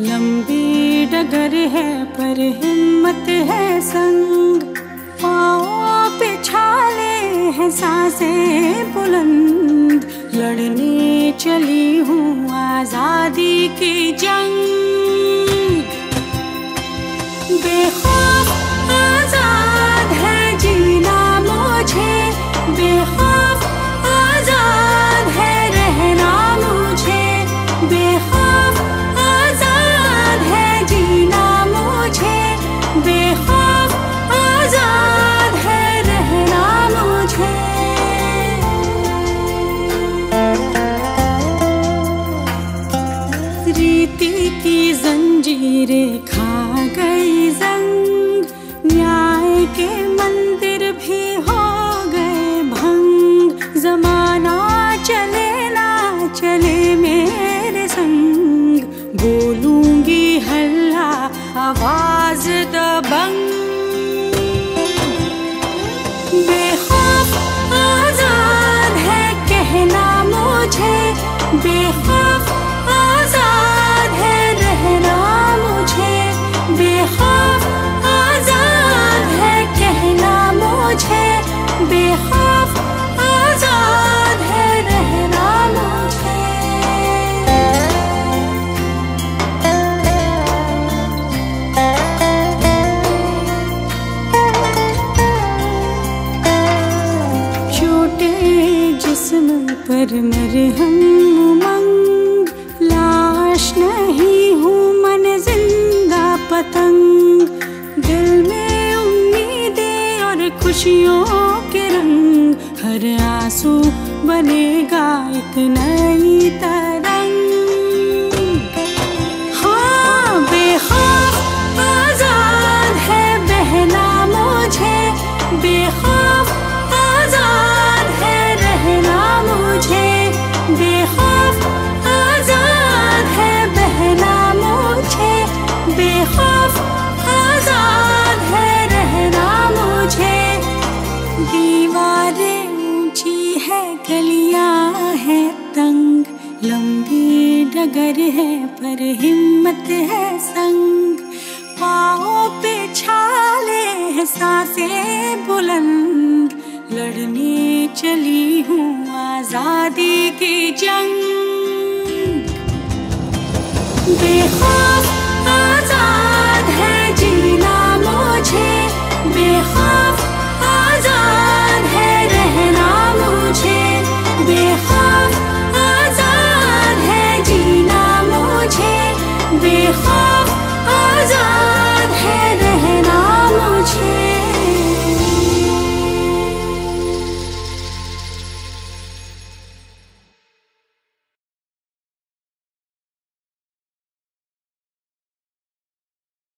लंबी डगर है पर हिम्मत है संग, पाँव पे छाले हैं सांसें बुलंद, लड़ने चली हूँ आजादी की जंग। बेखौफ आजाद है जीना मुझे, बेखौफ आजाद है रहना मुझे, बेखौफ आजाद है जीना मुझे, बेखौफ आजाद है रहना मुझे। रीति की जंजीरें खा गई जंग, न्याय के मंदिर भी हो गए भंग, जमाना चले ना चले मेरे संग, बोलूंगी हल्ला आवाज दबंग। बेखौफ आजाद है कहना मुझे, बेखौफ आजाद है रहना मुझे, बेखौफ आजाद है कहना मुझे, बेखौफ आजाद है रहना मुझे। छोटे जिस्म पर मरहम उमंग, लाश नहीं हूँ मन जिंदा पतंग, दिल में उम्मीदें और खुशियों के रंग, हर आंसू बनेगा एक नई तरंग। हाँ बेखौफ आजाद है बहना मुझे, बेखौफ आजाद है रहना मुझे, बेखौफ आजाद है बहना मुझे, बेखौफ आजाद है रहना मुझे। दीवारें ऊंची है गलियां है तंग, लंबी डगर है पर हिम्मत है संग, पाँव पे छाले हैं सांसें बुलंद, लड़ने चली हूँ आजादी की जंग। बेखौफ आजाद है जीना मुझे, बेखौफ आजाद है रहना मुझे, बेखौफ आजाद है जीना मुझे, बेखौफ।